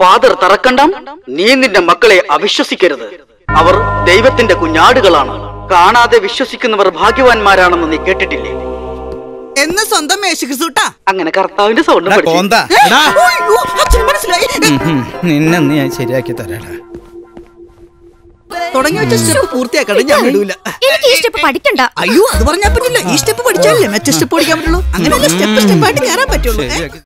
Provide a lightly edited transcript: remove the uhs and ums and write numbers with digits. Father തറക്കണ്ടം, നീ നിന്റെ മക്കളെ അവിശ്വസിക്കരുത്. അവർ ദൈവത്തിന്റെ കുഞ്ഞാടുകളാണ്. കാണാതെ വിശ്വസിക്കുന്നവർ ഭാഗ്യവാന്മാരാണെന്ന് നീ കേട്ടിട്ടില്ലേ എന്ന് സ്വന്തം യേശുക്രിസ്തുട്ടാ. അങ്ങനെ കർത്താവിന്റെ സൗണ്ട് ശരിയാക്കി തരാടാ. അയ്യോ അത് പറഞ്ഞാൽ പറ്റില്ല. ഈ സ്റ്റെപ്പ് പഠിച്ചാലല്ലേ മറ്റേ സ്റ്റെപ്പ് പഠിക്കാൻ പറ്റുള്ളൂ. അങ്ങനെ സ്റ്റെപ്പ് സ്റ്റെപ്പായിട്ട് കയറാൻ പറ്റുള്ളൂ.